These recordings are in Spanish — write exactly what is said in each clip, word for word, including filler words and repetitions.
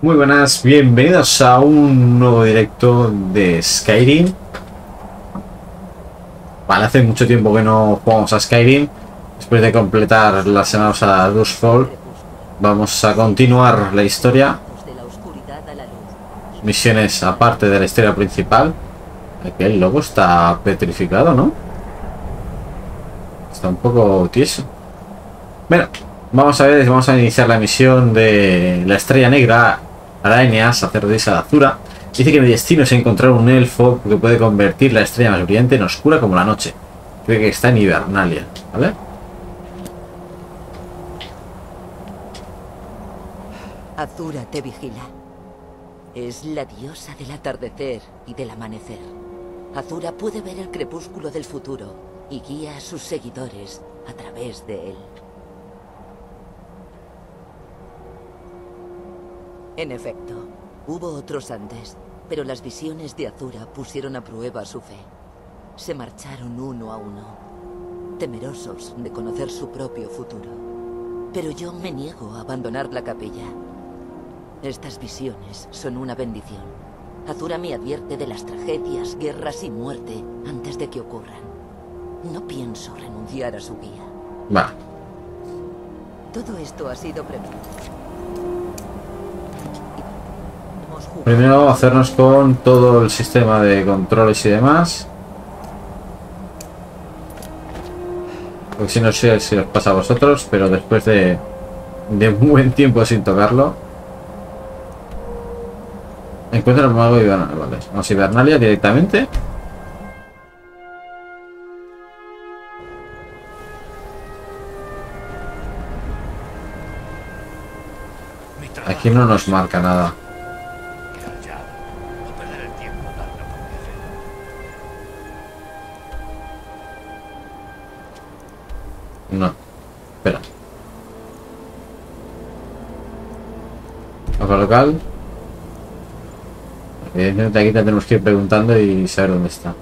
Muy buenas, bienvenidos a un nuevo directo de Skyrim. Vale, hace mucho tiempo que no jugamos a Skyrim. Después de completar las semanas a Dustfall, vamos a continuar la historia. Misiones aparte de la historia principal. Aquel lobo está petrificado, ¿no? Está un poco tieso. Bueno, vamos a ver, vamos a iniciar la misión de la Estrella Negra, Aranea, sacerdotisa de Azura. Dice que mi destino es encontrar un elfo que puede convertir la estrella más brillante en oscura como la noche. Creo que está en Hibernalia, ¿vale? Azura te vigila. Es la diosa del atardecer y del amanecer. Azura puede ver el crepúsculo del futuro y guía a sus seguidores a través de él. En efecto, hubo otros antes, pero las visiones de Azura pusieron a prueba su fe. Se marcharon uno a uno, temerosos de conocer su propio futuro. Pero yo me niego a abandonar la capilla. Estas visiones son una bendición. Azura me advierte de las tragedias, guerras y muerte antes de que ocurran. No pienso renunciar a su guía. Bah. Todo esto ha sido previsto. Primero hacernos con todo el sistema de controles y demás. Porque si no sé si os pasa a vosotros, pero después de, de un buen tiempo sin tocarlo. Encuentra el mago Hibernalia. Vale, vamos a Hibernalia directamente. Aquí no nos marca nada. No, espera. Mapa local. Evidentemente aquí tenemos que ir preguntando y saber dónde está.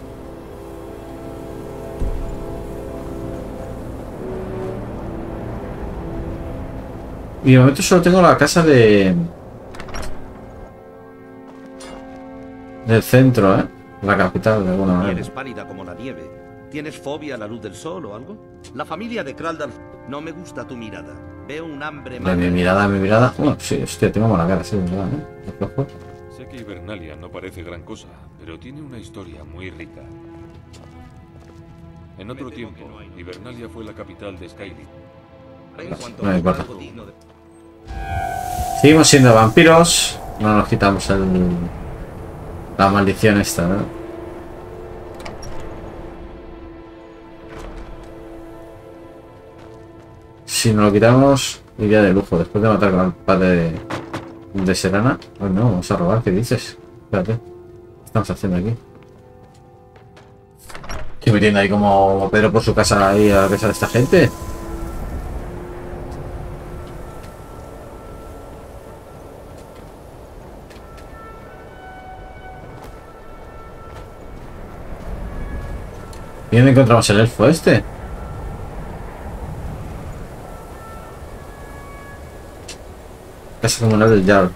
Y de momento solo tengo la casa de... del centro, ¿eh? La capital, de alguna manera. Eres pálida como la nieve. ¿Tienes fobia a la luz del sol o algo? La familia de Kraldalf. No me gusta tu mirada. Veo un hambre más. Mi mirada, mi mirada. Bueno, sí, hostia, tengo mala cara, sí, verdad, ¿eh? Sé que Hibernalia no parece gran cosa, pero tiene una historia muy rica. En otro tiempo, Hibernalia fue la capital de Skyrim. No me importa. Seguimos siendo vampiros. No nos quitamos el... la maldición esta, ¿no? Si nos lo quitamos, iría de lujo. Después de matar al padre de, de Serana. Pues no, vamos a robar, ¿qué dices? Espérate. ¿Qué estamos haciendo aquí? Estoy metiendo ahí como Pedro por su casa ahí a la casa de esta gente. ¿Y dónde encontramos el elfo este? Casa comunal del Jarl.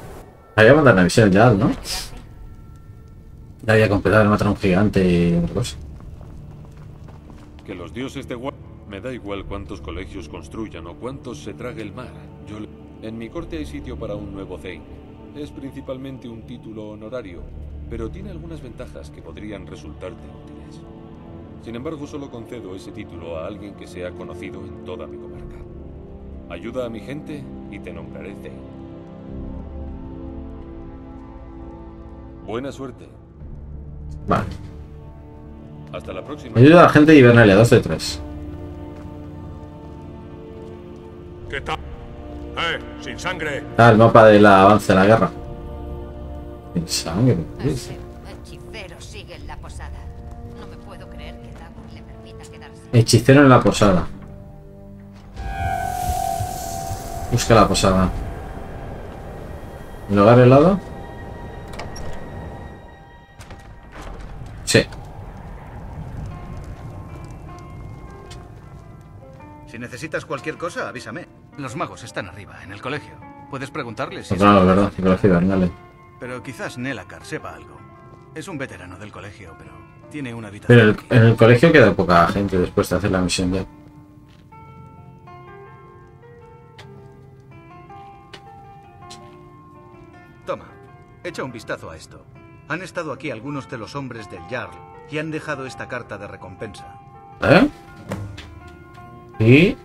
Había mandado una misión del Jarl, ¿no? Ya había completado el matar a un gigante y otra cosa. Que los dioses de Gua... Me da igual cuántos colegios construyan o cuántos se trague el mar. Yo... En mi corte hay sitio para un nuevo Zei. Es principalmente un título honorario, pero tiene algunas ventajas que podrían resultarte útiles. Sin embargo, solo concedo ese título a alguien que sea conocido en toda mi comarca. Ayuda a mi gente y te nombraré Zei. Buena suerte. Vale. Hasta la próxima. Ayuda a la gente de Hibernalia, dos de tres. ¿Qué tal? ¡Eh! ¡Sin sangre! Ah, el mapa del avance de la guerra. Sin sangre. Hechicero sigue en la posada. No me puedo creer que Dagur le permita quedarse. Hechicero en la posada. Busca la posada. ¿El hogar helado? Sí. Si necesitas cualquier cosa, avísame. Los magos están arriba, en el colegio. Puedes preguntarle si... Claro, verdad, gracias, dale. Pero quizás Nelacar sepa algo. Es un veterano del colegio, pero tiene una habitación. Pero el, en el colegio queda poca gente después de hacer la misión ya. Toma, echa un vistazo a esto. Han estado aquí algunos de los hombres del Jarl y han dejado esta carta de recompensa. ¿Eh? ¿Y?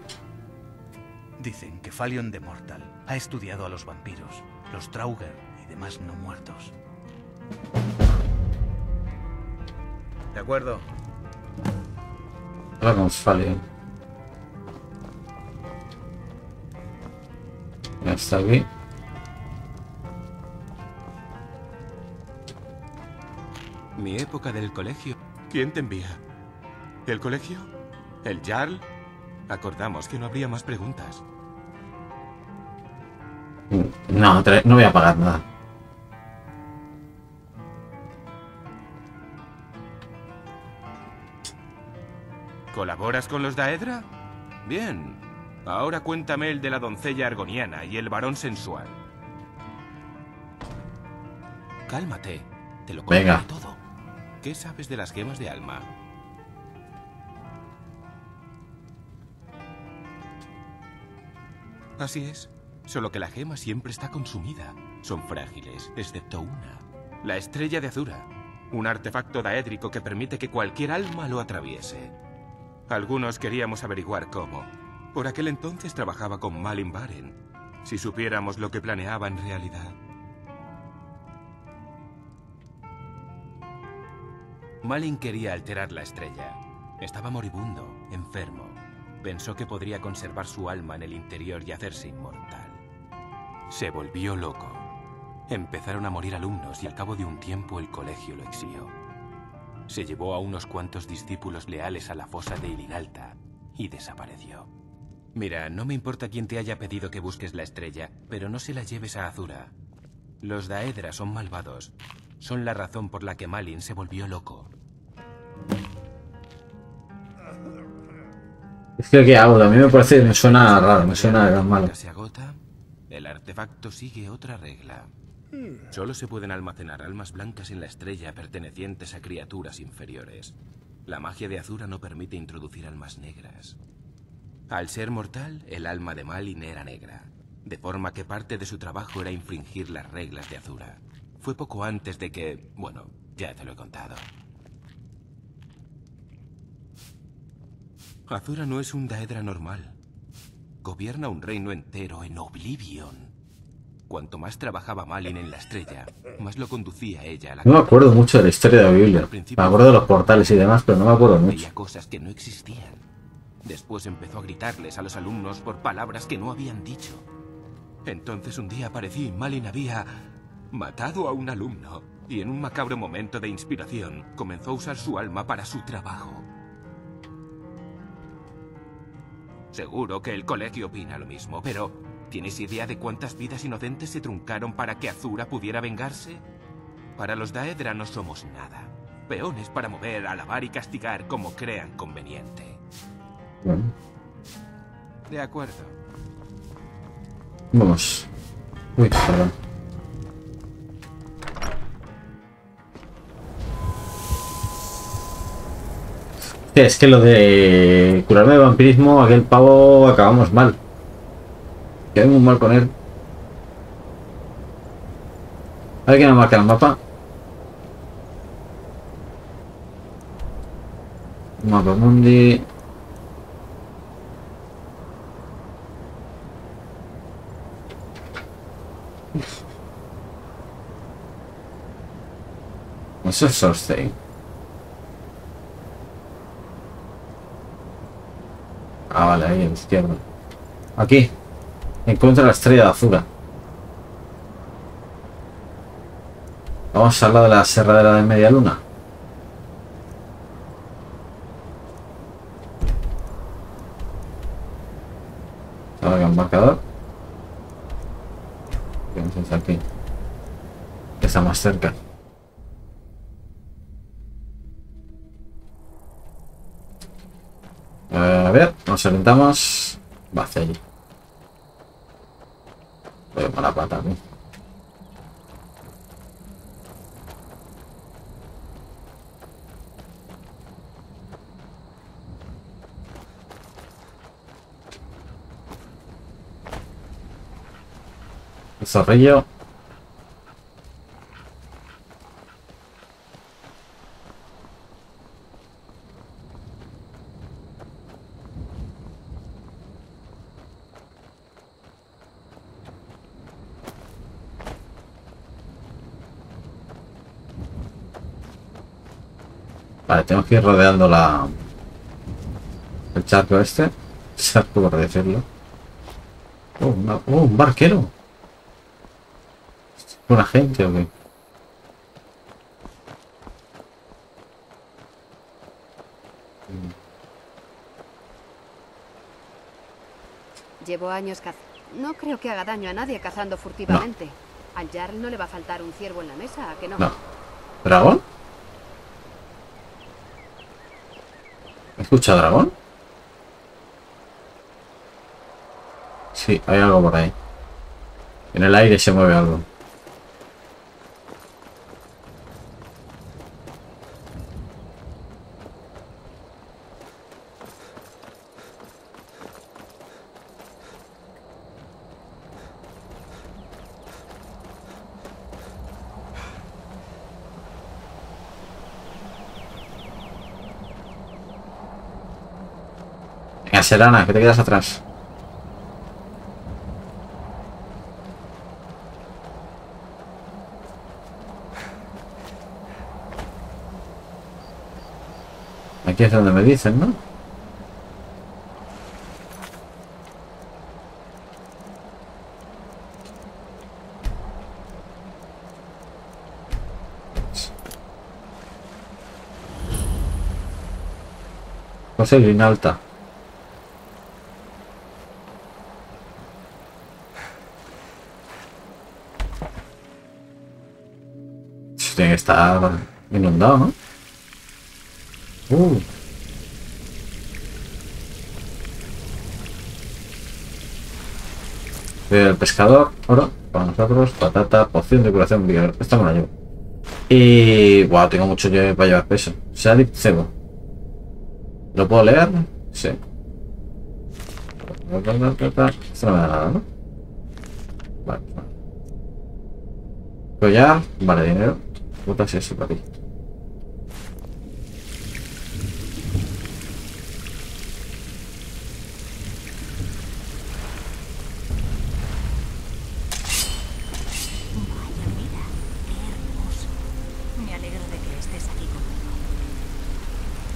Dicen que Falion de Morthal ha estudiado a los vampiros, los Trauger y demás no muertos. De acuerdo. Ahora con Falion. Ya está aquí. Mi época del colegio. ¿Quién te envía? ¿El colegio? ¿El Jarl? Acordamos que no habría más preguntas. No, no voy a pagar nada. ¿Colaboras con los Daedra? Bien. Ahora cuéntame el de la doncella argoniana y el varón sensual. Cálmate. Te lo contaré todo. ¿Qué sabes de las gemas de alma? Así es, solo que la gema siempre está consumida. Son frágiles, excepto una. La estrella de Azura, un artefacto daédrico que permite que cualquier alma lo atraviese. Algunos queríamos averiguar cómo. Por aquel entonces trabajaba con Malyn Baren. Si supiéramos lo que planeaba en realidad. Malyn quería alterar la estrella. Estaba moribundo, enfermo. Pensó que podría conservar su alma en el interior y hacerse inmortal. Se volvió loco. Empezaron a morir alumnos y al cabo de un tiempo el colegio lo exilió. Se llevó a unos cuantos discípulos leales a la fosa de Ilinalta y desapareció. Mira, no me importa quién te haya pedido que busques la estrella, pero no se la lleves a Azura. Los Daedra son malvados. Son la razón por la que Malyn se volvió loco. Es que ¿qué hago? A mí me parece, me suena raro, me suena de malo. Se agota, el artefacto sigue otra regla. Solo se pueden almacenar almas blancas en la estrella pertenecientes a criaturas inferiores. La magia de Azura no permite introducir almas negras. Al ser mortal, el alma de Malyn era negra, de forma que parte de su trabajo era infringir las reglas de Azura. Fue poco antes de que... bueno, ya te lo he contado. Azura no es un Daedra normal. Gobierna un reino entero en Oblivion. Cuanto más trabajaba Malyn en la estrella, más lo conducía ella a la... No me acuerdo mucho de la historia de Oblivion. Me acuerdo de los portales y demás, pero no me acuerdo mucho. Había cosas que no existían. Después empezó a gritarles a los alumnos por palabras que no habían dicho. Entonces un día aparecí y Malyn había matado a un alumno. Y en un macabro momento de inspiración, comenzó a usar su alma para su trabajo. Seguro que el colegio opina lo mismo, pero ¿tienes idea de cuántas vidas inocentes se truncaron para que Azura pudiera vengarse? Para los Daedra no somos nada. Peones para mover, alabar y castigar como crean conveniente. Bueno. De acuerdo. Vamos. Uy, perdón. Es que lo de curarme de vampirismo, aquel pavo acabamos mal. Quedé muy mal con él. A ver quién me marca el mapa. Mapa mundi. Eso es Solstheim. Ah, vale, ahí a la izquierda. Aquí. Encuentra la estrella de Azura. Vamos al lado de la serradera de media luna. Ahora que embarcador. Entonces aquí. Está más cerca. A ver, nos orientamos. Va hacia allí. Voy con la pata aquí. El zorrillo. Vale, tengo que ir rodeando la... el charco este. Charco, por decirlo. Oh, una... oh, un barquero. ¿Una gente o qué? Llevo años cazando. No creo que haga daño a nadie cazando furtivamente. No. Al Jarl no le va a faltar un ciervo en la mesa, ¿a que no? No. ¿Dragón? ¿Escucha dragón? Sí, hay algo por ahí. En el aire se mueve algo. Serana, que te quedas atrás. Aquí es donde me dicen, ¿no? José Ilinalta. Tiene que estar inundado, ¿no? Uh. El pescador, oro, para nosotros, patata, poción de curación, vigor. Esta me la llevo. Y... wow, tengo mucho yo para llevar peso. Sadip Cebo. ¿Lo puedo leer? Sí. Esto no me da nada, ¿no? Vale, vale. Collar, vale, dinero. Botas y eso para ti.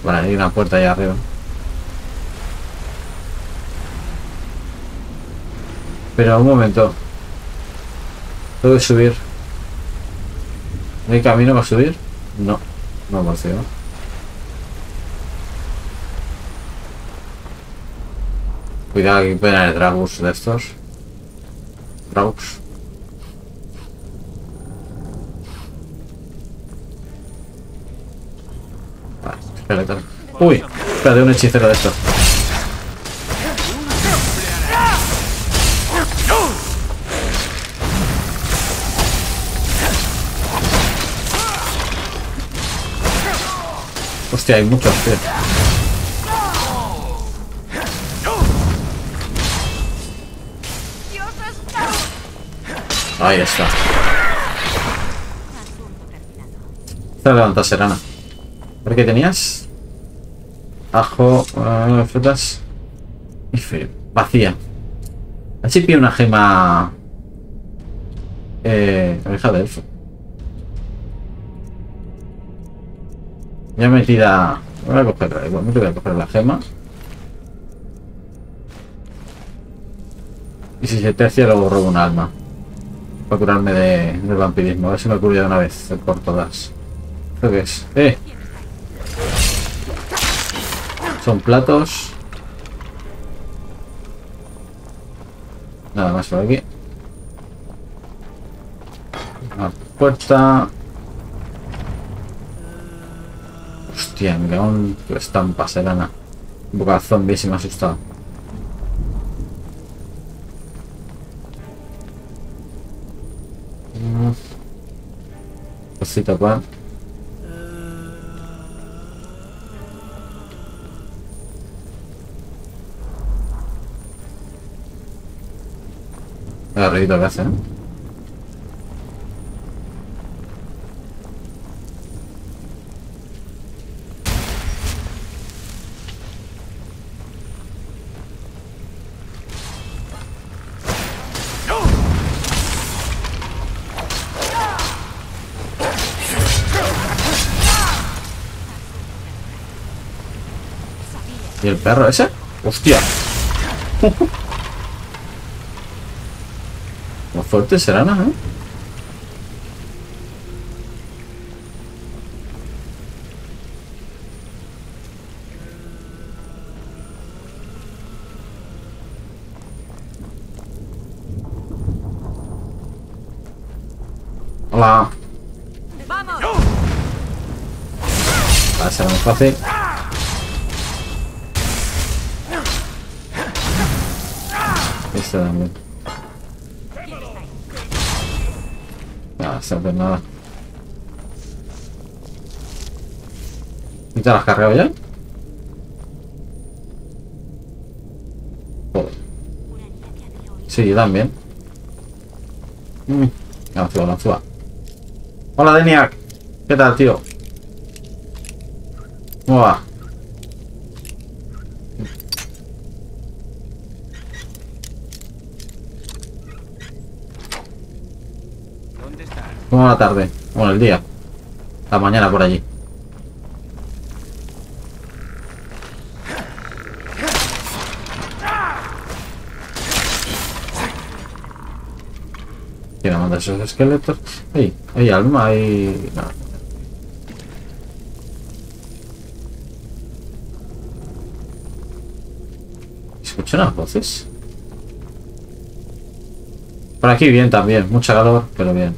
Vale, hay una puerta allá arriba. Pero un momento. Tengo que subir. ¿No hay camino para subir? No, no me parece, ¿no? Cuidado, aquí pueden haber dragus de estos. Dragus. Vale, espérate. Uy, espérate, un hechicero de estos. Hostia, hay muchos, tío. Ahí está. Te levantas, Serana. ¿Por qué tenías? Ajo, uh, frutas. Y frío. Vacía. Así pide una gema. Eh. Oreja de elfo. Ya metida. Voy a coger, igualmente voy a coger la gema. Y si se tercia luego robo un alma. Para curarme de, del vampirismo. A ver si me curo ya de una vez, por todas. Creo que es. ¡Eh! Son platos. Nada más por aquí. Una puerta. Hostia, me cago en tu estampa, Serana. Un poco de zombie y me ha asustado. Cosita acá. Ah, arribito acá, ¿eh? ¿Y el perro ese? ¡Hostia! Más fuerte Serana, ¿eh? Hola. ¡Vamos! Va a ser más fácil. Esta también. Nada, se hace nada. ¿Y te las has cargado ya? Joder. Sí, yo también. Mm. Lanzúa, lanzúa. Hola, Deniak. ¿Qué tal, tío? ¿Cómo va? La tarde, bueno, el día, la mañana por allí. Quiero mandar esos esqueletos. Hey, hay alma, hay nada. ¿Escuchan las voces? Por aquí bien también, mucha calor, pero bien.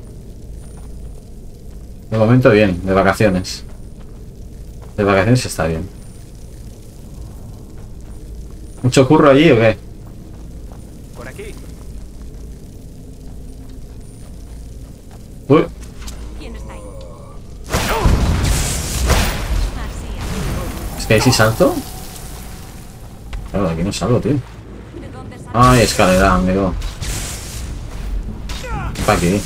De momento bien, de vacaciones. De vacaciones está bien. ¿Mucho curro allí o qué? Por aquí. Uy. ¿Quién está ahí? Es que ahí sí salto. Claro, de aquí no salgo, tío. Ay, escalera, amigo. Para aquí.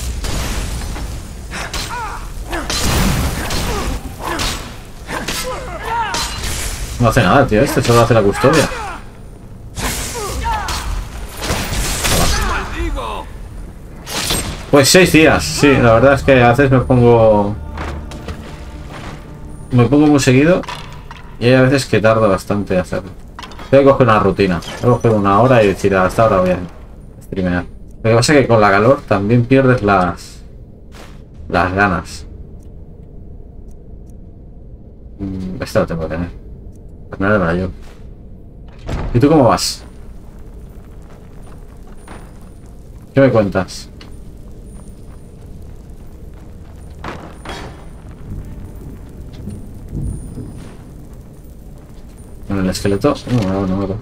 No hace nada, tío, este solo hace la custodia. Pues seis días, sí, la verdad es que a veces me pongo... Me pongo muy seguido y hay a veces que tardo bastante en hacerlo. Voy a coger una rutina, voy a coger una hora y decir hasta ahora voy a streamear. Lo que pasa es que con la calor también pierdes las... Las ganas. Esta lo tengo que tener. No era yo. ¿Y tú cómo vas? ¿Qué me cuentas? Bueno, el esqueleto. No, no, no, no.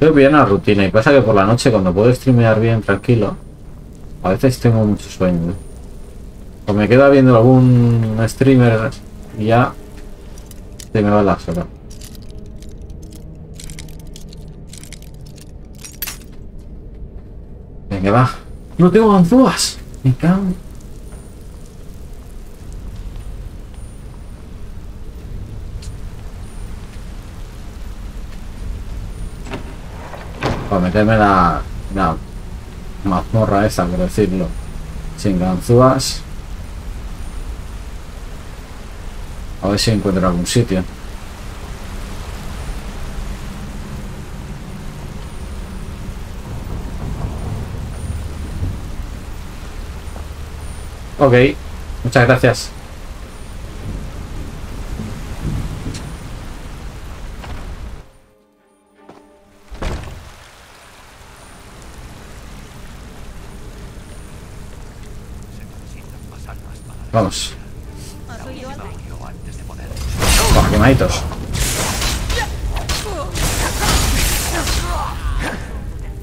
Tengo bien la rutina y pasa que por la noche cuando puedo streamear bien tranquilo, a veces tengo mucho sueño. O me queda viendo algún streamer y ya se me va la sola. Venga, va. No tengo ganzúas. Me cago. Para meterme la, la mazmorra esa, por decirlo. Sin ganzúas. A ver si encuentro algún sitio. Ok, muchas gracias. Vamos.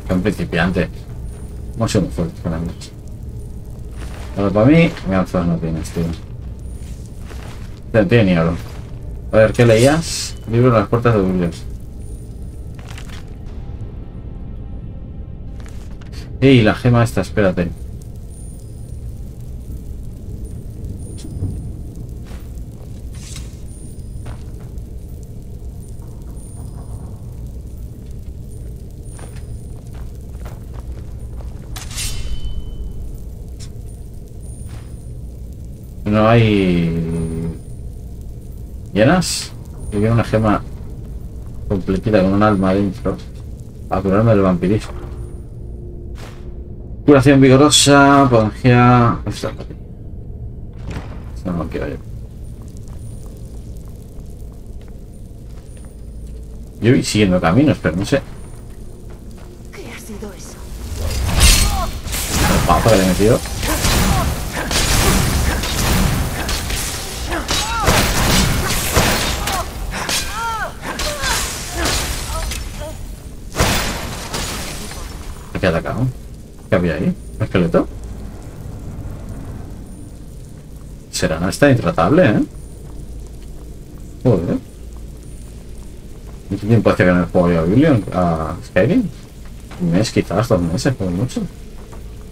que un principiante. No soy muy fuerte con ambos. Pero para mí, ganzas no tienes, tío. No tiene ni oro. A ver, ¿qué leías? Libro de las puertas de Oblivion. Y la gema esta, espérate. No hay llenas. Yo quiero una gema completita con un alma dentro. A curarme del vampirismo. Curación vigorosa, pangea. Esto no lo quiero yo. Yo voy siguiendo caminos, pero no sé. ¿Qué ha sido eso? El papo que le he metido. ¿Qué ha atacado? ¿Qué había ahí? ¿Un esqueleto? Serana está intratable, ¿eh? Joder. ¿Cuánto tiempo hace que no he jugado a Oblivion? ¿A Skyrim? Un mes quizás, dos meses, por mucho.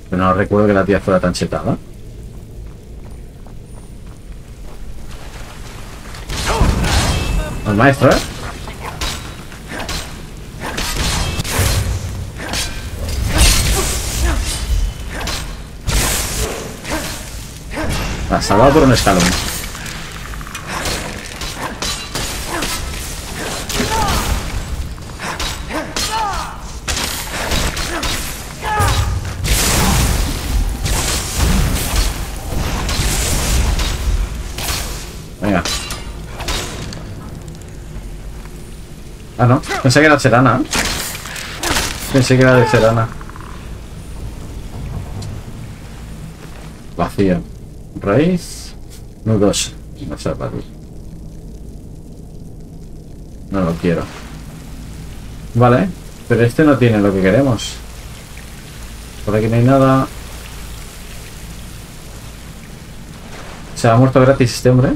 Pero no recuerdo que la tía fuera tan chetada. ¿Al maestro, eh? La salva por un escalón. Venga. Ah, no. Pensé que era Serana. Pensé que era de Serana. Vacía. Raíz nudos, no sé para ti. No lo quiero. Vale, pero este no tiene lo que queremos. Por aquí no hay nada. Se ha muerto gratis este hombre.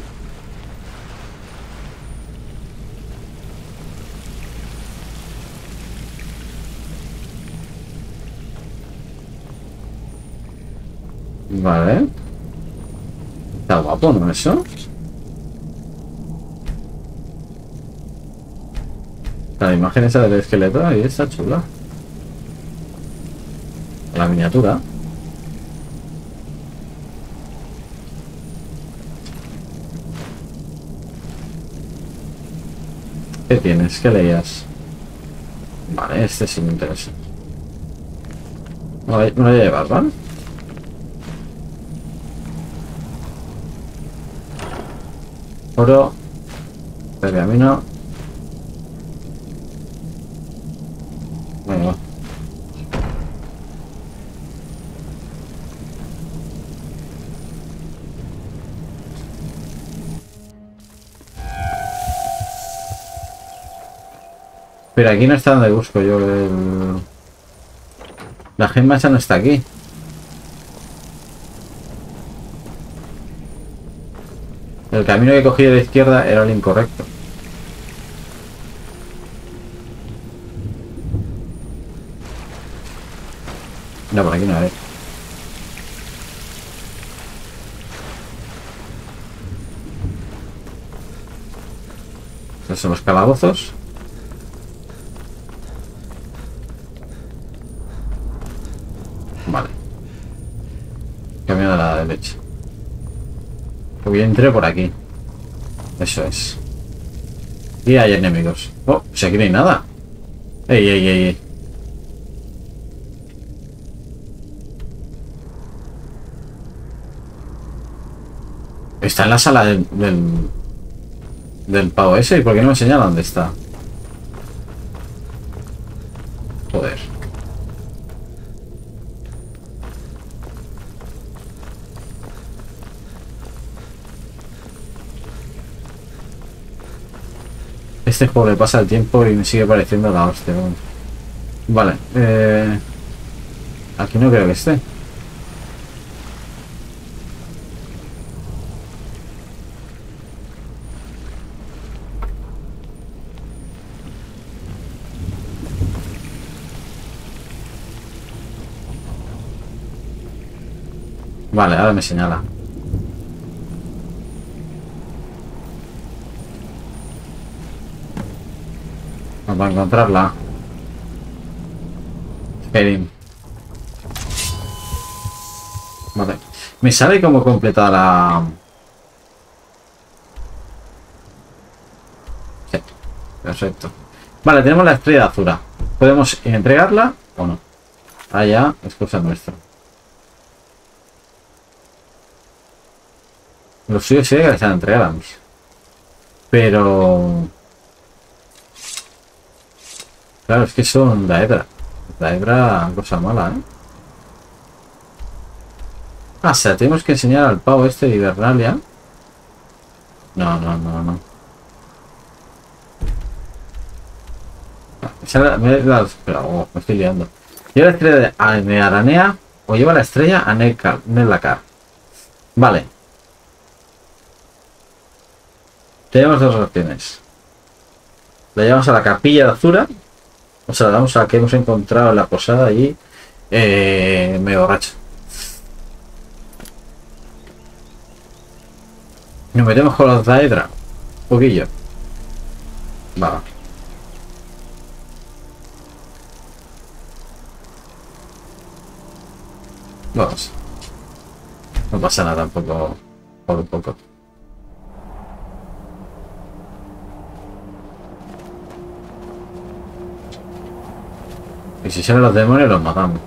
Vale. Está guapo, ¿no? Eso. La imagen esa del esqueleto ahí está chula. La miniatura. ¿Qué tienes? ¿Qué leías? Vale, este sí me interesa. No lo voy a llevar, ¿vale? Oro, pergamino. Venga. Pero aquí no está donde busco yo el... La gema esa no está aquí. El camino que he cogido de la izquierda era el incorrecto. No, por aquí no es. Estos son los calabozos. Vale. Camino a la derecha. Porque yo entré por aquí. Eso es. Y hay enemigos. Oh, si aquí no hay nada. Ey, ey, ey, ey. Está en la sala del... Del, del pavo ese. ¿Y por qué no me señala dónde está? Joder. Este juego le pasa el tiempo y me sigue pareciendo la hostia. Vale, eh... aquí no creo que esté. Vale, ahora me señala. Vamos a encontrarla. Skyrim. Vale. Me sale cómo completar la... Sí, perfecto. Vale, tenemos la estrella de Azura. ¿Podemos entregarla o no? Allá es cosa nuestra. Lo suyo sería que se la entregáramos. Pero... claro, es que son Daedra. Daedra, cosa mala, ¿eh? Ah, o sea, tenemos que enseñar al pavo este de Hibernalia. No, no, no, no. Ah, me he dado... Espera, oh, me estoy liando. Lleva la estrella de Aranea o lleva la estrella a Nelacar. Vale. Tenemos dos opciones. La llevamos a la capilla de Azura. O sea, la damos a la que hemos encontrado en la posada allí. Eh, me borracho. Nos metemos con los Daedra. Un poquillo. Vale. Vamos. No pasa nada tampoco. Por un poco. Y si salen los demonios, los matamos.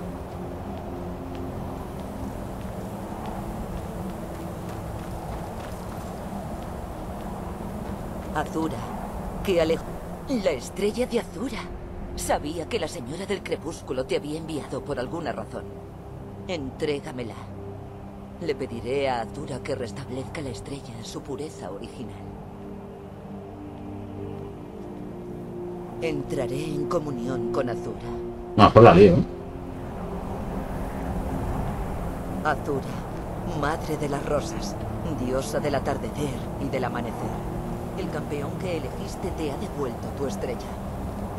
Azura, qué alejo. La estrella de Azura. Sabía que la señora del crepúsculo te había enviado por alguna razón. Entrégamela. Le pediré a Azura que restablezca la estrella en su pureza original. Entraré en comunión con Azura. No, por la lío. Azura, madre de las rosas, diosa del atardecer y del amanecer. El campeón que elegiste te ha devuelto tu estrella.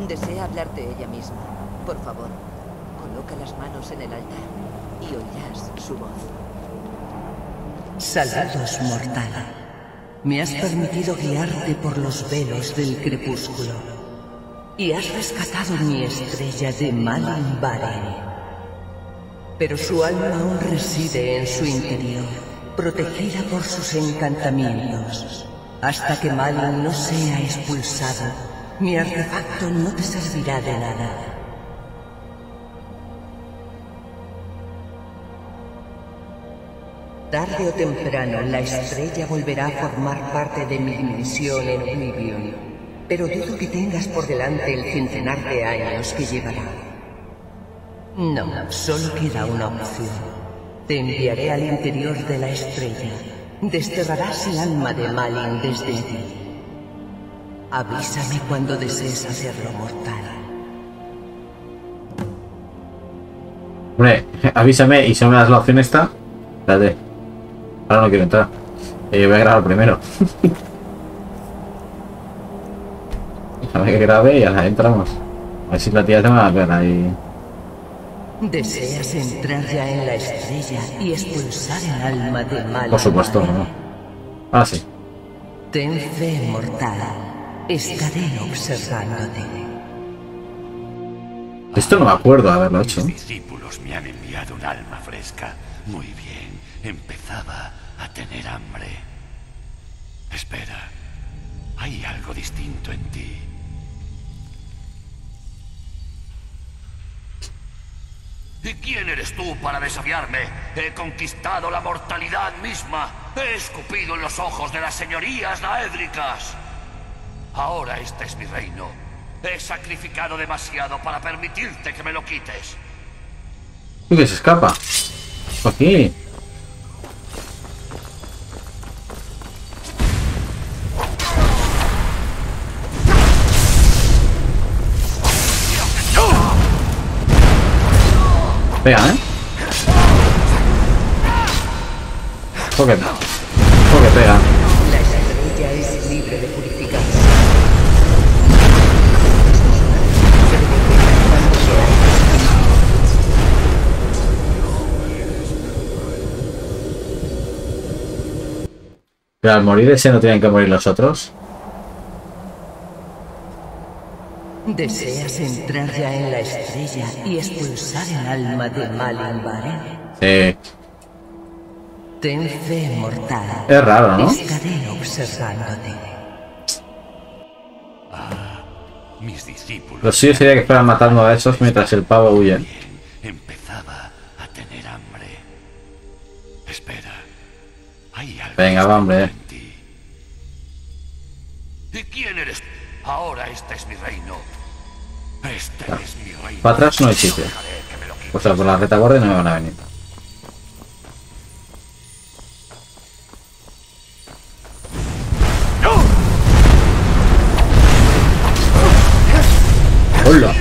Desea hablarte ella misma. Por favor, coloca las manos en el altar y oirás su voz. Salados mortal, me has permitido guiarte por los velos del crepúsculo. Y has rescatado mi estrella de Malyn Baren. Pero su alma aún reside en su interior, protegida por sus encantamientos. Hasta que Malyn no sea expulsado, mi artefacto no te servirá de nada. Tarde o temprano, la estrella volverá a formar parte de mi misión en Oblivion. Pero dudo que tengas por delante el centenar de años que llevará. No, solo queda una opción. Te enviaré al interior de la estrella. Desterrarás el alma de Malyn desde ti. Avísame cuando desees hacerlo, mortal. Hombre, avísame y si no me das la opción esta, la de... Ahora no quiero entrar. Eh, voy a grabar primero. A ver que grabe y a la entramos. A ver si la tía se me va a ver ahí. ¿Deseas entrar ya en la estrella y expulsar el alma de Malyn? Por supuesto, no. Ah, sí. Ten fe, mortal. Estaré observándote. Esto no me acuerdo haberlo hecho. Mis discípulos me han enviado un alma fresca. Muy bien. Empezaba a tener hambre. Espera. Hay algo distinto en ti. ¿Y quién eres tú para desafiarme? He conquistado la mortalidad misma. He escupido en los ojos de las señorías daédricas. Ahora este es mi reino. He sacrificado demasiado para permitirte que me lo quites. ¿Y que se escapa? ¿Por qué? pega, ¿eh? Ojo que... Ojo que pega. La semilla es libre de purificarse. Pero al morir ese no tienen que morir los otros. ¿Deseas entrar ya en la estrella y expulsar el alma de Malyn Baren? Sí. Ten fe, mortal. Es raro, ¿no? Estaré observándote. Ah, mis discípulos. Lo suyo sería que fueran matando a esos mientras el pavo huye. Empezaba a tener hambre. Espera. Hay algo. Venga, va, hombre. ¿Y quién eres? Ahora este es mi reino. Este claro. es mi reino. Para atrás no hay sitio. O sea, por la retaguardia no me van a venir. ¡Hola!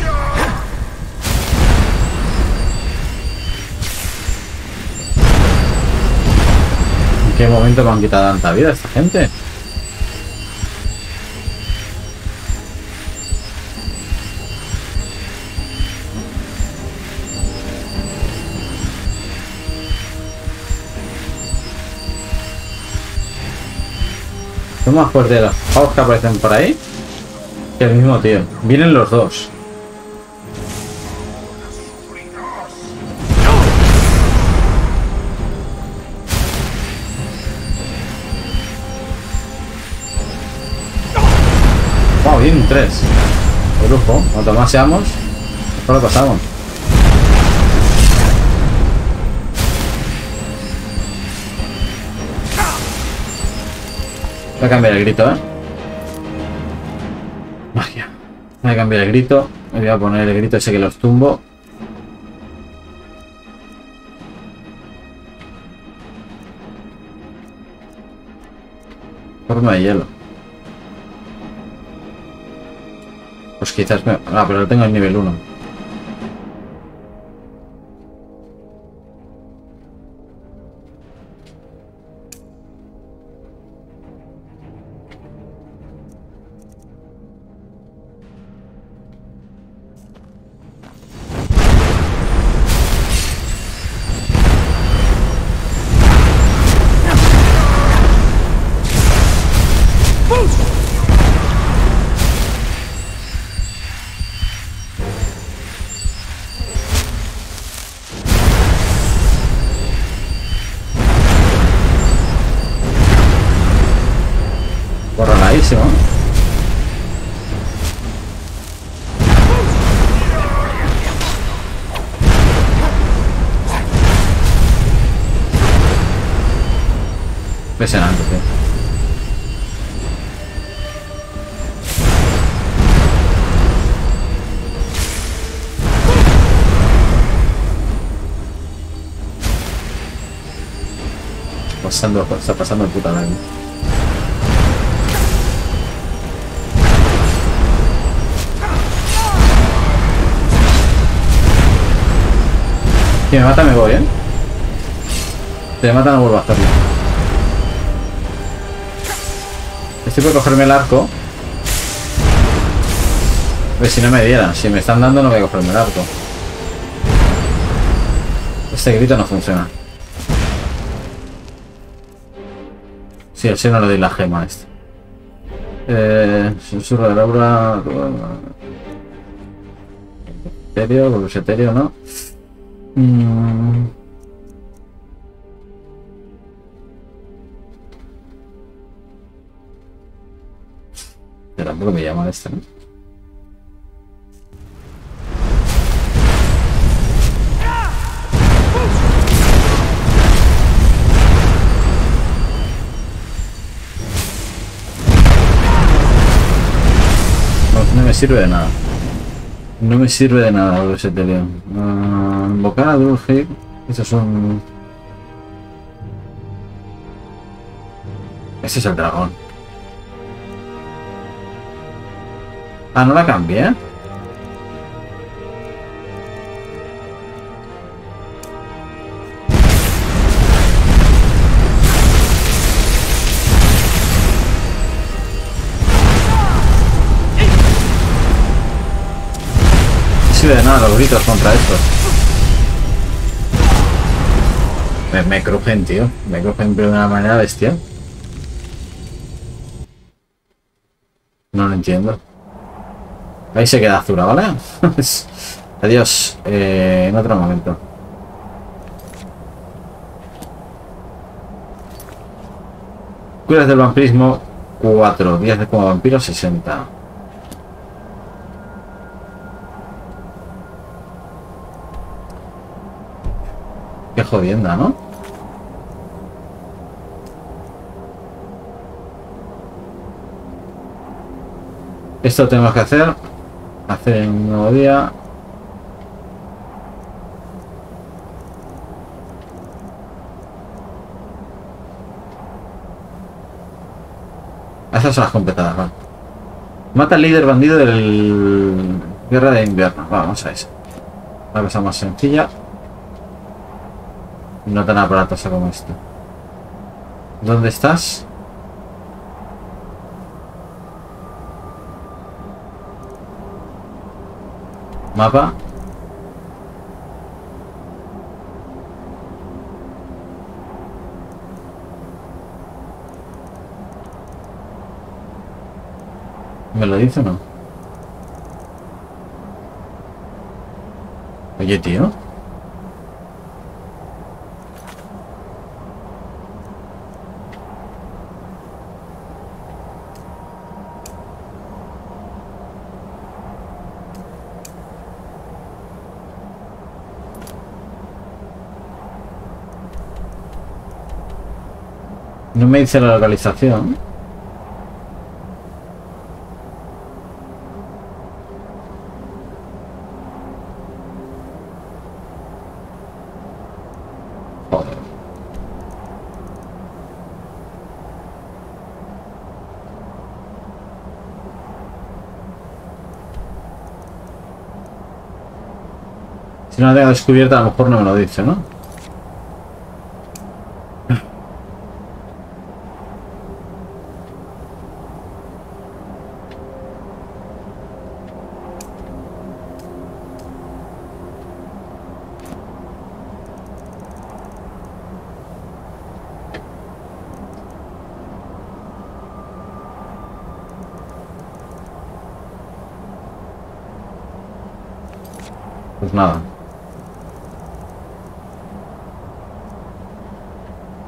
¿En qué momento me han quitado tanta vida esta gente? Son más fuertes los pavos que aparecen por ahí que el mismo tío. Vienen los dos. Wow, vienen tres. Brujo, cuanto más seamos, mejor lo pasamos. Voy a cambiar el grito, ¿eh? Magia. Voy a cambiar el grito. Me voy a poner el grito ese que los tumbo. Forma de hielo. Pues quizás me... Ah, pero lo tengo en nivel uno. Impresionante, tío. Pasando, está pasando el puta daño. Si me mata me voy, ¿eh? Si me mata no vuelvo a hacerlo. Estoy por cogerme el arco. A ver si no me dieran. Si me están dando no voy a cogerme el arco. Este grito no funciona. Si, sí, si no le doy la gema este. Eh, susurro de Laura. Etéreo, volverse etéreo, ¿no? Mm. Tampoco me llama este, ¿no? No, no me sirve de nada. No me sirve de nada ese teleón. Uh, invocar a Dulce. Estos son... Ese es el dragón. Ah, no la cambié. sirve de nada los gritos contra estos. Me, me crujen, tío. Me crujen de una manera bestial. No lo entiendo. Ahí se queda Azura, ¿vale? Adiós. Eh, en otro momento. Curas del vampirismo cuatro. Días de como vampiro sesenta. Qué jodienda, ¿no? Esto tenemos que hacer. Hacer un nuevo día. Esas son las completadas, ¿vale? Mata al líder bandido del... Guerra de invierno. Va, vamos a eso. Una cosa más sencilla. No tan aparatosa como esto. ¿Dónde estás? Mapa. ¿Me lo dice o no? Oye, tío. No me dice la localización. Si no la tengo descubierta, a lo mejor no me lo dice, ¿no? Pues nada.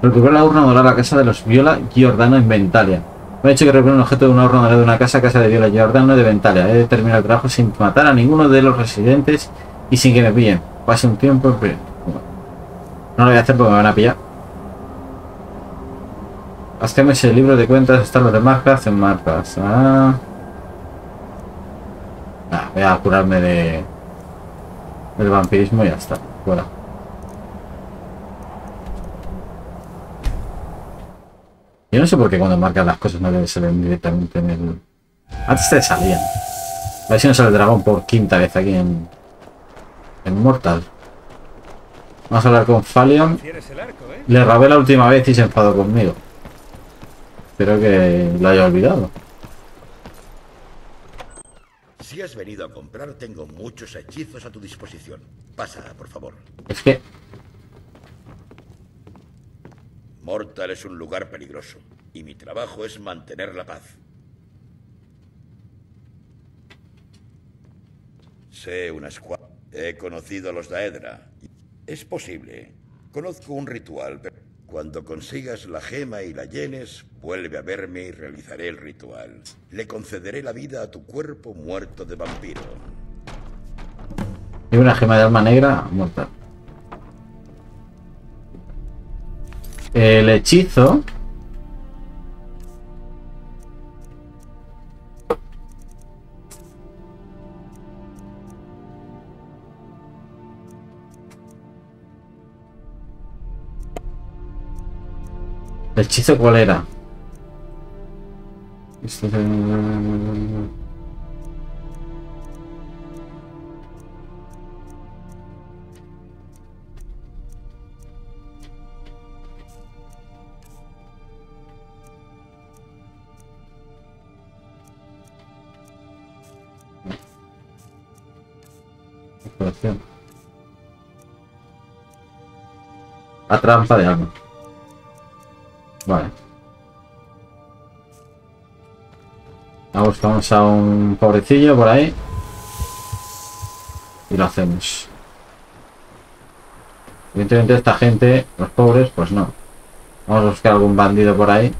Recupera la urna dorada a la casa de los Viola Giordano en Ventalia. Me ha dicho que recupera un objeto de una urna dorada de una casa, casa de Viola Giordano de Ventalia. He de terminar el trabajo sin matar a ninguno de los residentes y sin que me pillen. Pase un tiempo. Pero... no lo voy a hacer porque me van a pillar. Hazme ese libro de cuentas, están los de marcas en marcas. Ah. Ah, voy a curarme de... del vampirismo y ya está. Fuera. Yo no sé por qué cuando marcas las cosas no le salen directamente en el... Antes te salían. A ver si no sale el dragón por quinta vez aquí en... en Morthal. Vamos a hablar con Falion. Le rabé la última vez y se enfadó conmigo. Espero que lo haya olvidado. Si has venido a comprar, tengo muchos hechizos a tu disposición. Pasa, por favor. Es que... Morthal es un lugar peligroso, y mi trabajo es mantener la paz. Sé unas cuantas. He conocido a los Daedra. Es posible. Conozco un ritual, pero cuando consigas la gema y la llenes, vuelve a verme y realizaré el ritual. Le concederé la vida a tu cuerpo muerto de vampiro. Y una gema de alma negra muerta. El hechizo ¿El hechizo cuál era? exploración. La trampa de algo. Vale. Vamos, vamos a un pobrecillo por ahí. Y lo hacemos. Evidentemente esta gente, los pobres, pues no. Vamos a buscar algún bandido por ahí.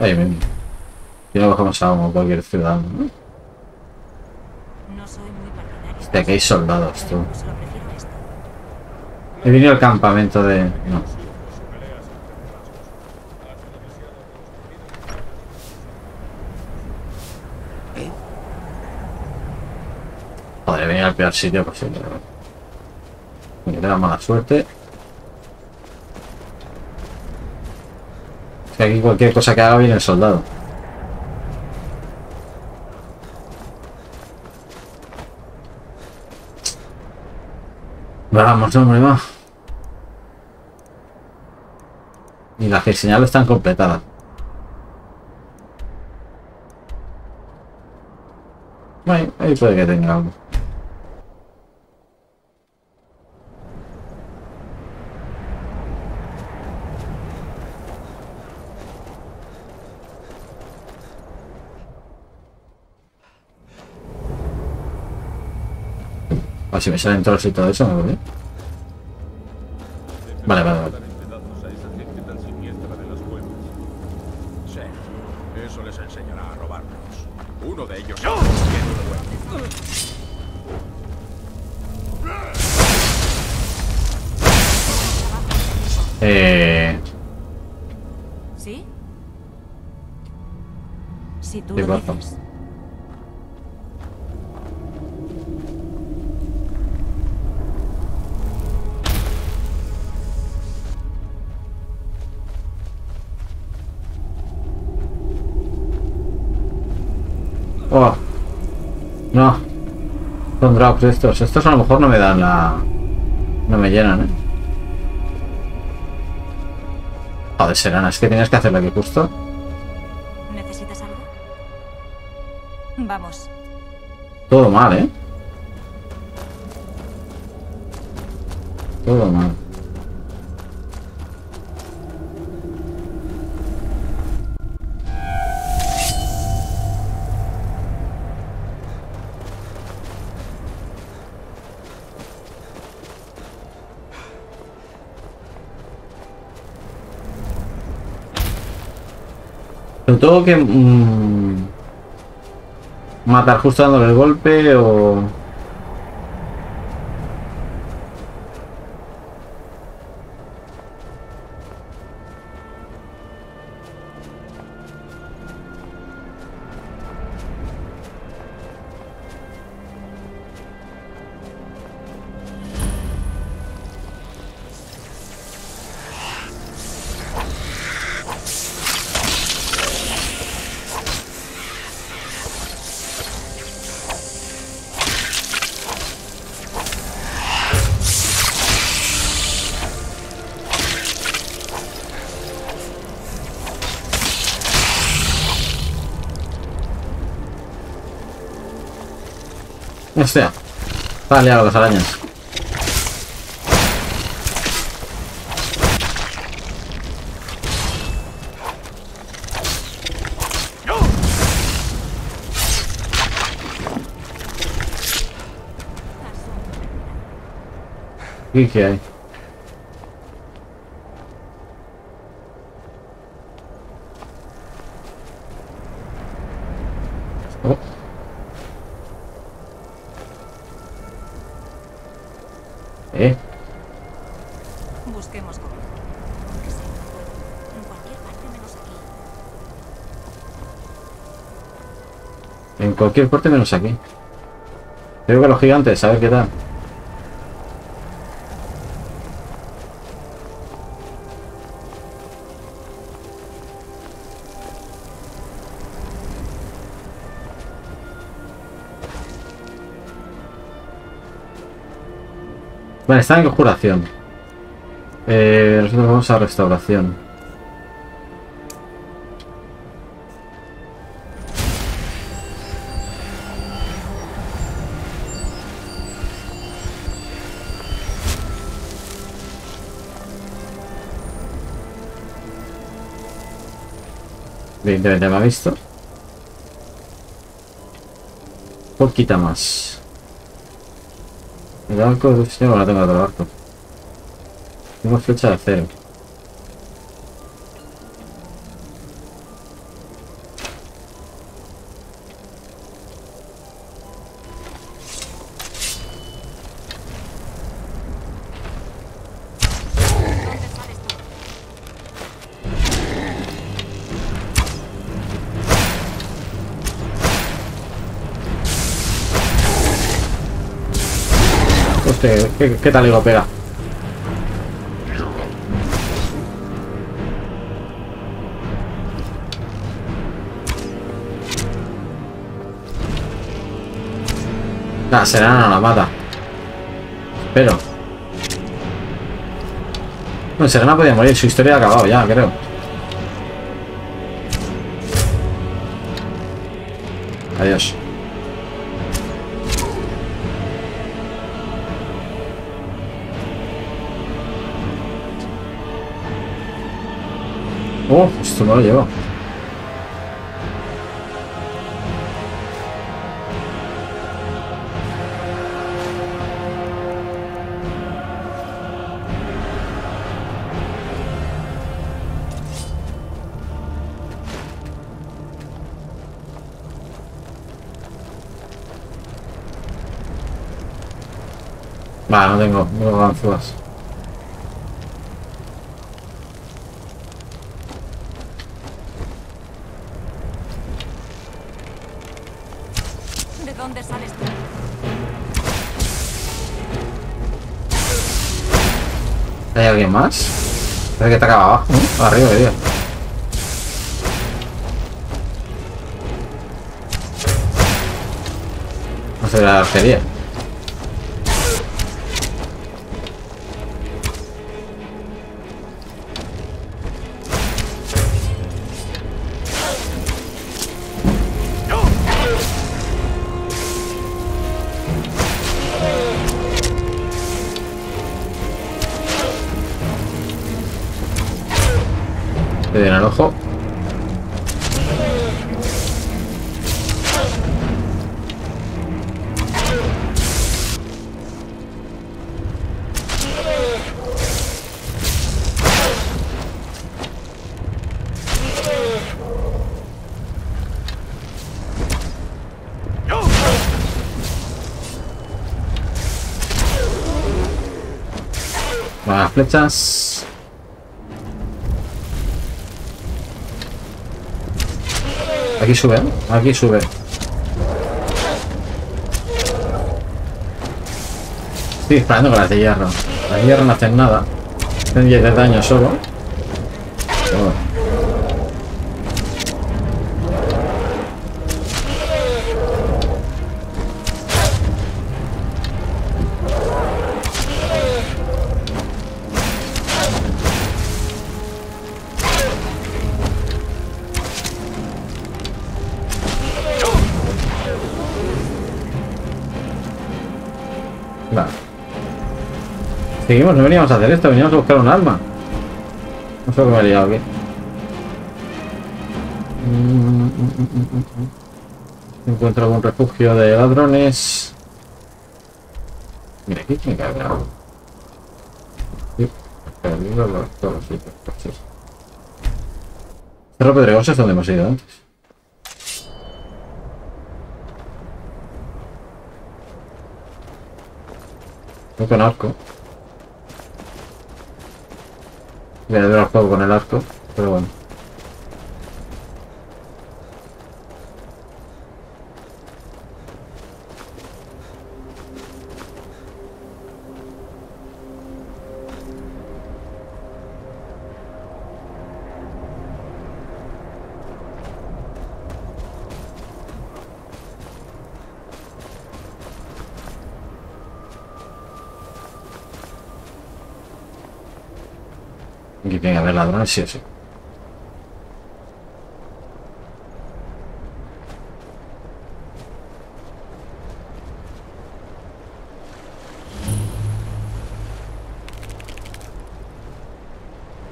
Ahí ven. Y luego bajamos a como cualquier ciudadano, ¿no? Hostia, aquí hay soldados, tú. He venido al campamento de... No. Podría venir al peor sitio posible. Me da mala suerte. Es que aquí cualquier cosa que haga viene el soldado. Vamos, hombre, va. Y las señales están completadas. Bueno, ahí puede que tenga algo. A ver si me salen trolls y todo eso, ¿no? Vale, vale, vale. Eso les enseñará a robarnos. Uno de ellos. Eh. ¿Sí? Si tú lo dices. Oh, no, son drops estos. Estos a lo mejor no me dan la... No me llenan, ¿eh? Joder, Serana, es que tienes que hacerlo aquí justo. ¿Necesitas algo? Vamos. Todo mal, ¿eh? Todo mal. Tengo que mmm, matar justo dándole el golpe o... Hostia, está liado las arañas. ¿Y qué hay? Cualquier parte menos aquí. Creo que los gigantes, a ver qué tal. Vale, están en conjuración. Eh, nosotros vamos a restauración. Evidentemente me ha visto. Poquita más. El arco de sí, no, no tengo otro arco. Tengo flecha de acero. ¿Qué, qué tal iba a pegar? La Serana no la mata. Espero. Bueno, Serana podía morir. Su historia ha acabado ya, creo. Adiós. Oh, esto no lo llevo. Vale, no tengo, no tengo ganzúas. ¿Hay alguien más? Parece que está acá abajo, ¿no? Arriba, de Dios. No sé, la arquería. Le den al ojo. Buenas flechas. Aquí sube, aquí sube. Estoy disparando con las de hierro. Las de hierro no hacen nada. Hacen diez de daño solo. Oh. Seguimos, no veníamos a hacer esto, veníamos a buscar un arma. No sé lo que me he liado aquí. Encuentro algún refugio de ladrones. Mira, aquí me cae algo. Sí, perdido todos los sitios. Cerro Pedregoso es donde hemos ido antes. No con arco. Voy a ver el juego con el arco, pero bueno. Aquí tiene que haber ladrones, sí o sí.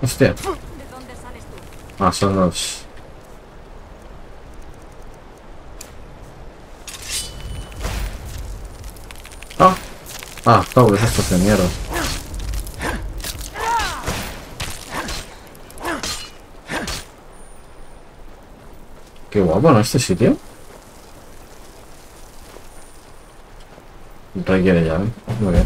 Hostia. Ah, son los... Ah, ah, pobres estos de mierda. Qué guapo, ¿no? Este sitio requiere llave, muy bien.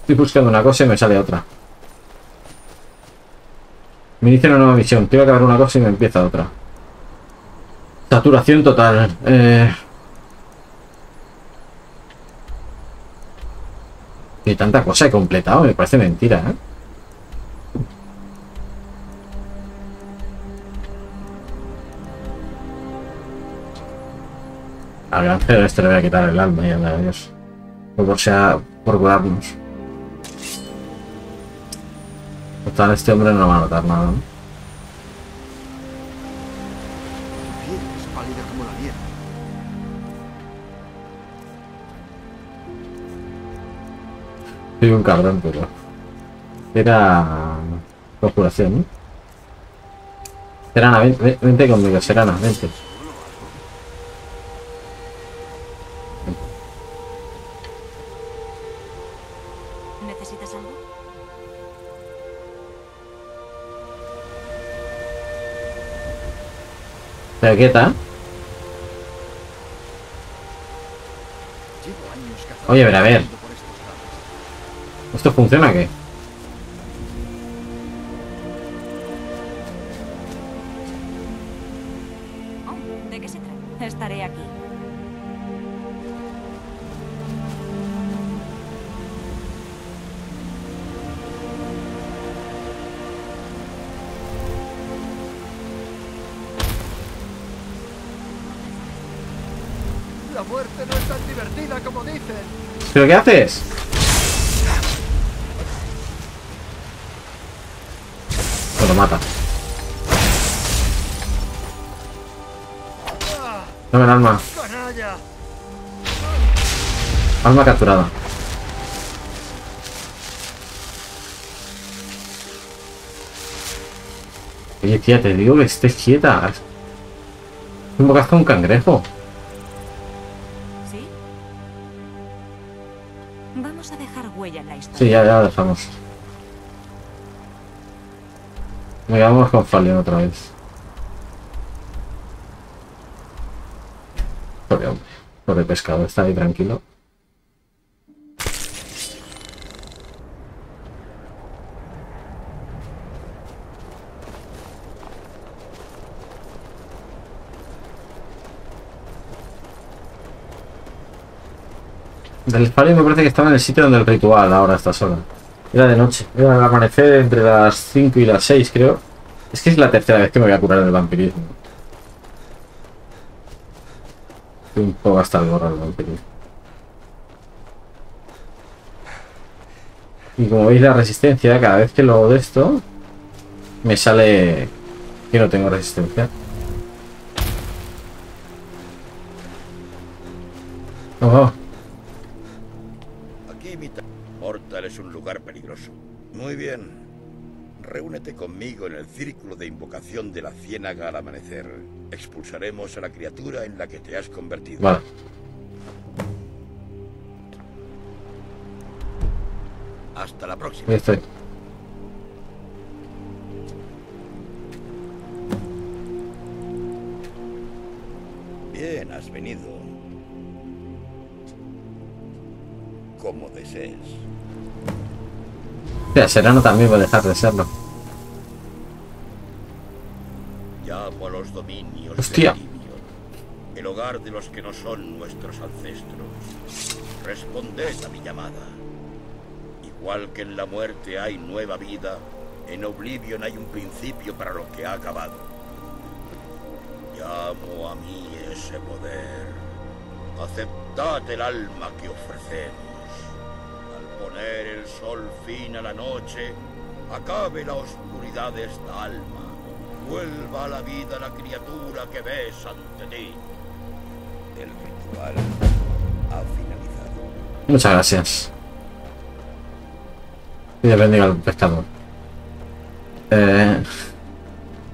Estoy buscando una cosa y me sale otra. Me inicia una nueva misión. Tengo que acabar una cosa y me empieza otra. Saturación total. Eh... Y tanta cosa he completado. Me parece mentira, ¿eh? Al granjero este le voy a quitar el alma y anda, Dios. Por sea por curarnos. Total, este hombre no va a notar nada, ¿no? Soy un cabrón, pero... Era... Conjuración, ¿no? Serana, vente, vente conmigo, Serana, vente. Pero quieta. Oye, a ver, a ver. ¿Esto funciona o qué? Oh, ¿de qué se trata? Estaré aquí. ¿Pero qué haces? Se lo mata. Dame el alma. Alma capturada. Oye, tía, te digo que estés quieta. Invocaste a un cangrejo. Sí, ya, ya lo dejamos. Me quedamos con Falion otra vez. Pobre hombre, pobre pescado, está ahí tranquilo. Del Falion me parece que estaba en el sitio donde el ritual ahora está sola. Era de noche, era al amanecer entre las cinco y las seis, creo. Es que es la tercera vez que me voy a curar del vampirismo. Estoy un poco hasta el gorro del vampirismo. Y como veis la resistencia, cada vez que lo hago de esto, me sale que no tengo resistencia. Oh. Morthal es un lugar peligroso. Muy bien. Reúnete conmigo en el círculo de invocación de la ciénaga al amanecer. Expulsaremos a la criatura en la que te has convertido. Vale. Hasta la próxima. Ahí estoy. Bien, has venido. Como desees. Ya, Serana también va a dejar de serlo. Llamo a los dominios. Hostia. Del Oblivion, el hogar de los que no son nuestros ancestros. Responded a mi llamada. Igual que en la muerte hay nueva vida, en Oblivion hay un principio para lo que ha acabado. Llamo a mí ese poder. Aceptad el alma que ofrecemos. poner el sol fin a la noche, acabe la oscuridad de esta alma, vuelva a la vida la criatura que ves ante ti. El ritual ha finalizado. Muchas gracias. Y le bendiga al pescador. Eh,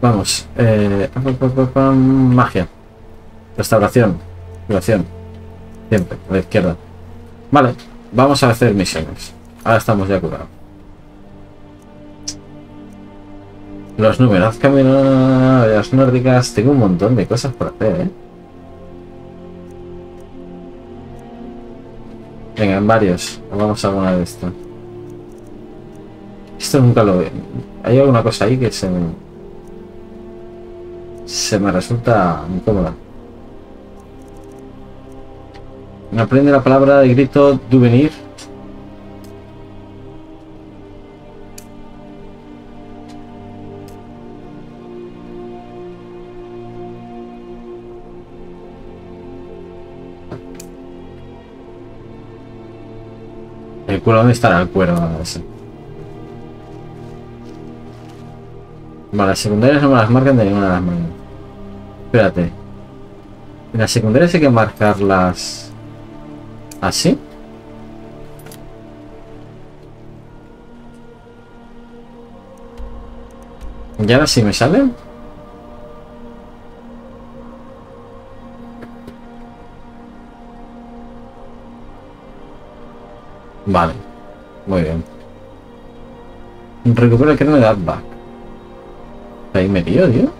vamos. Eh, magia. Restauración. Curación. Siempre, a la izquierda. Vale, vamos a hacer misiones. Ahora estamos ya curados. Los números caminadas nórdicas. Tengo un montón de cosas por hacer, ¿eh? Venga, en varios. Vamos a alguna de estas. Esto nunca lo veo. Hay alguna cosa ahí que se me... se me resulta incómoda. Aprende la palabra de grito Duvenir. El cuero, ¿dónde estará el cuero? Vale, las secundarias no me las marcan de ninguna de las manos. Espérate. En las secundarias hay que marcarlas... ¿así? ¿Y ahora sí me sale? Vale. Muy bien. Recupero el que no me da back. Ahí me lío, tío.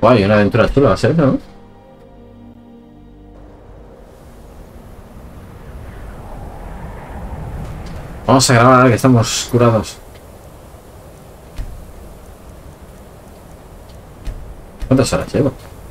Guay, una aventura tú la vas a hacer, ¿no? Vamos a grabar ahora que estamos curados. ¿Cuántas horas llevo?